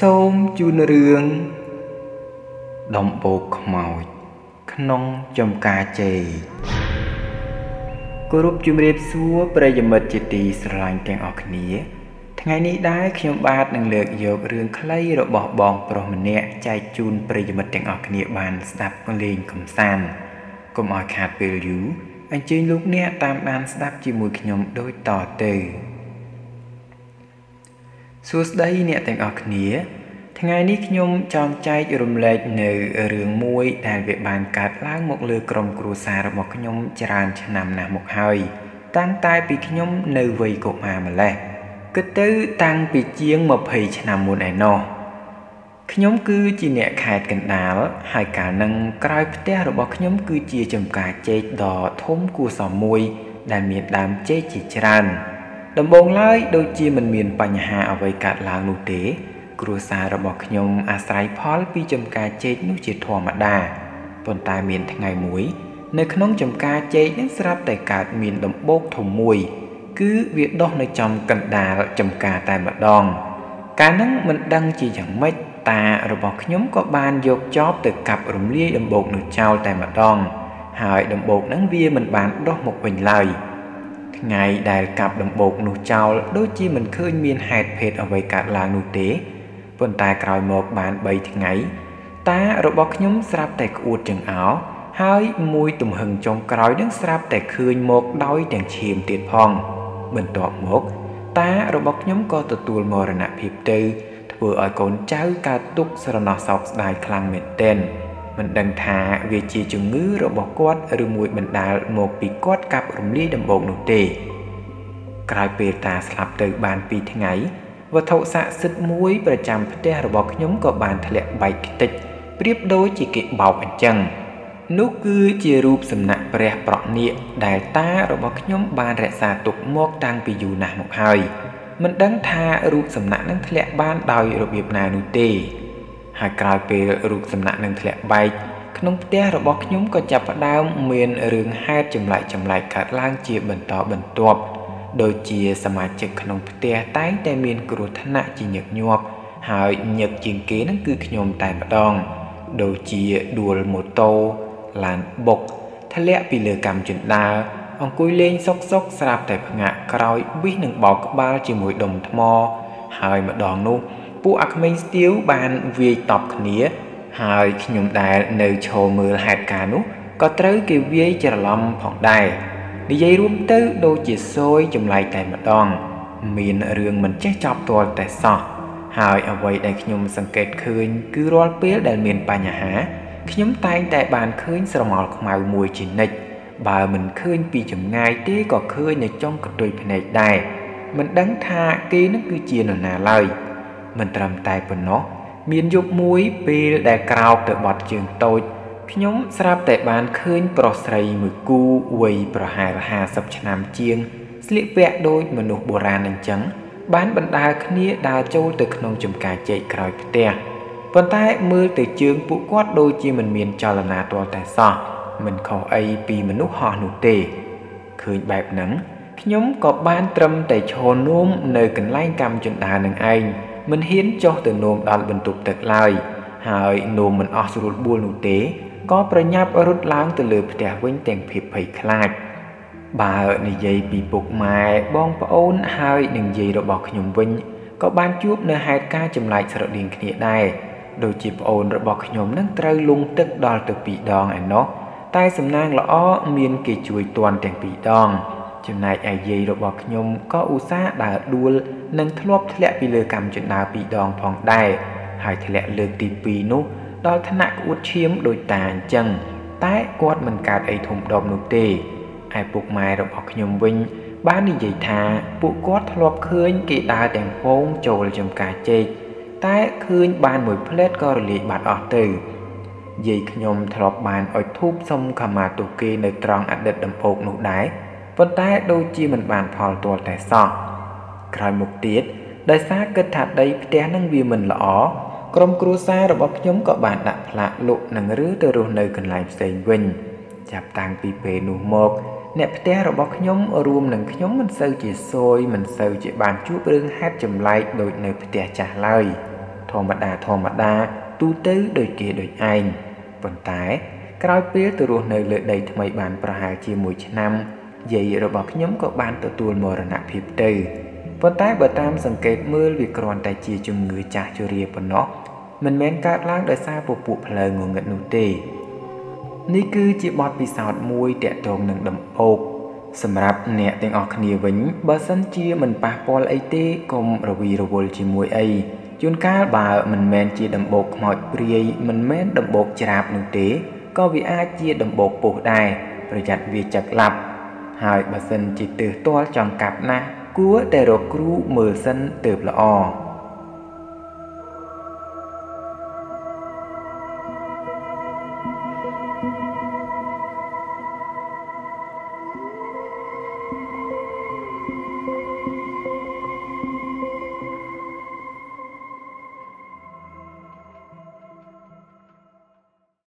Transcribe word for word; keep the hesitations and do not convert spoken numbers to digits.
Sôm chun rương đồng bộ màu nong chom ca chê cô rút chum rệp xua bây giờ mật chê tì sẵn tên ọc ní ngay ní đáy khi nhóm bát nâng lược dọc rương khlây rồi bỏ bóng bỏ mình nẹ chai chun bây giờ mật tên ọc ní bàn sạp con lên cầm sàn cầm ọc hạt bê lưu anh chênh lúc nẹ tam bàn sạp chì mùi khi nhóm đôi tỏ từ xua đây nẹ tên ọc ní ngay ní nhóm chọn chạy rùm lệch nở rừng muối đàn vệ bàn cát láng một lửa crom cửu xa rồi một nhóm tràn cho nằm nằm một hơi tăng tay bị nhóm nở vầy cột mà mà lẹ cứ tới tăng bị chiếng một hơi cho nằm một ai nọ nhóm cứ chỉ nhẹ khai cảnh đá hai cả năng cài pte rồi bọc nhóm cứ chia chồng cả chết đỏ thốn cua sò muối đàn miệng đám chết chỉ tràn đồng bồn lái đôi chia mình miền bành hà ở vây cát láng nụ tế cửu xa rồi bỏ nhóm à sái phó bị chấm cá chết nút chìa thò mà đà còn tai miền thành ngày muối nơi khăn chấm cá chết đến sáp tại cả miền đồng bốc thùng mùi cứ việc đó nơi trong cận đà rồi chấm cá tại mặt đòn cá nắng mình đăng chỉ chẳng mấy ta rồi bỏ nhóm có ban dọc chóp từ cặp rụm lia đồng bột nửa trao tại mặt đòn hỏi đồng bột nắng vía mình bán đó một bình lời ngày đài cặp đồng bột nửa trao đôi chi mình khơi miền hạt phết ở vây cả là nụ tế vân tay còi một bàn bay thằng ấy ta rồi bọc nhóm sạp tại uột trường áo hai mùi tùm hừng trong còi đứng sạp tại khơi một đói đèn chìm tiền phong mình tọt một ta rồi bọc nhóm có tụt tùl mò rần ạ hiệp tư vừa ở con cháu ca túc sờ nó sọc đài khăn mệt tên mình đăng thả về chỉ chung ngữ rồi bọc quát rồi mùi mình đá một bị quát cặp rùm ly đầm bột nụ tê còi bê ta sạp từ bàn bị thằng ấy và thậu xạ sức mũi và chạm phát ra bọc nhóm của bàn thật lệ bạch tịch tiếp đối chỉ kịp bảo ảnh chân nốt cứ chia rụp xâm nạc bè bọc nịa đài ta rồi bọc nhóm bàn rẻ xa tục mốc đang bị dù nạc một hơi mình đang tha rụp xâm nạc nâng thật lệ bàn đòi rồi biệp nà nụ tê hai còi bè rụp xâm nạc nâng thật lệ bạch nông tế rồi bọc nhóm có chạp đau miền rừng hai chùm lại chùm lại khả lang chia bẩn tỏ bẩn tuộc đôi chia sầm mặt chực nông tè tái tè miên cừu thân nạ chỉ nhật nhọp hỏi nhật chiến kế nó cứ nhom tài bạt đòn đôi chia đùa một tô làn bộc thắt lẹ bị lừa cầm chuyển đa ông cúi lên sóc sóc sạp tại ngã còi biết nâng bò các ba chỉ mũi đồng thmo hỏi mà đòn luôn pu ác minh tiếu bàn về tọp khía hỏi nhom đài nơi trồ mưa hạt cà nút có tới kêu vía chờ lâm phòng đài đi dây rút tới đôi chìa xôi chùm lại tại mặt đòn mình ở rừng mình chắc chọc tuột tại sọ hỏi ở vậy đây nhóm sân kết khơi cứ rốt biết đàn miền bà nhà há khi nhóm tay tại bàn khơi sờ mọt màu mùi chỉ nịch bà mình khơi bị chùm ngay tế có khơi này trong cực đôi phần này đài mình đắng tha kia nó cứ chia nở nà lời mình trầm tay vào nó miền dục muối bê đài cao tự bọt trường tôi nhóm sạp tại bàn khơi bỏ sầy mùi cu quầy bỏ hai và hà sập cho nam chiêng sliệp vẹn đôi mà nụ bồ ra nành trắng bán bận đa khía đa châu từ nông chùm cà chạy còi tè vận tay mưa từ trường phụ quát đôi chi mình miền cho là nà to tại sao mình khẩu ai vì mình nút họ nụ tề khơi bẹp nắng nhóm có ban trâm tại trò nôm nơi cần lai cầm chuyện đà nâng anh mình hiến cho từ nôm đòn bình tục tật lai hỏi nôm mình ở sụt buồn nụ tế có bà nhập ở rút láng từ lửa để quên tiền phép phải khát bà ở nơi dây bị buộc mài bong bà ôn hai đừng dây đồ bọc nhung vinh có ban chuốc nơi hai ca chùm lại sợ điện kia này đôi chịp ôn rồi bọc nhung nâng trâu lung tức đo từ bị đòn ảnh nó tay xâm nang lõ miên kỳ chuối toàn tiền bị đòn chùm này ai dây đồ bọc nhung có u xa đã đuôi nâng thốt lẹ bị lừa cầm chuyện nào bị đòn phòng đài hai thể lẹ lừa tìm bì nút đó thân nạc út chiếm đôi tà chân tái quát mình cạt ấy thùng đồng nụ tê ai buộc mai rồi bọc nhầm vinh bán đi dậy thà buộc quát lọp khơi kỳ đá đèn phông trồi chùm cá chê tái khơi ban mùi plét có lì bạt ọt từ dây nhầm lọp bàn ở thúp xong khả mà tù kê nơi tròn ạt đợt đầm phục nụ đáy vân tái đôi chi mình bàn phò tuột tại sọ rồi một tiết đời xa kết thạc đây té năng vì mình lõ Crom cửu xa rồi bọc nhóm có bạn đặt lạ lộ nâng rứ từ rô nơi cần lại xây vinh chạp tăng bị bê nụ một nẹp té rồi bọc nhóm ở rùm nâng nhóm mình sâu chỉ xôi mình sâu chỉ bàn chút rương hát chùm lại đôi nơi té trả lời thòm đà thòm đà tu tứ đôi kia đôi anh vận tải cái phía từ ruột nơi lợi đầy thầm bàn bà hà chia mùi năm dậy rồi bọc nhóm có ban tự tuôn mờ nạp hiệp từ vận tải bờ tam sân kết mưa vì còn tài chia chung người trả cho riêng bọn nó mình mến các láng đời xa phục vụ lời ngồi ngận nụ tì ní cứ chỉ bọt vì sao mùi trẻ trông nâng đầm ốp sầm rạp nẹ tiếng ọt khăn vĩnh bờ sân chia mình bà bò lấy tê cùng rồi vì rồi vô chỉ mùi ấy chôn cá bà mình men chia đầm bột mọi bì mình men đầm bột chạp nụ tê có vì ai chia đầm bột bổ đài rồi chặt vì chặt lặp hỏi bà sân chỉ từ to trong cặp na cúa để rồi cú mờ sân từ lọ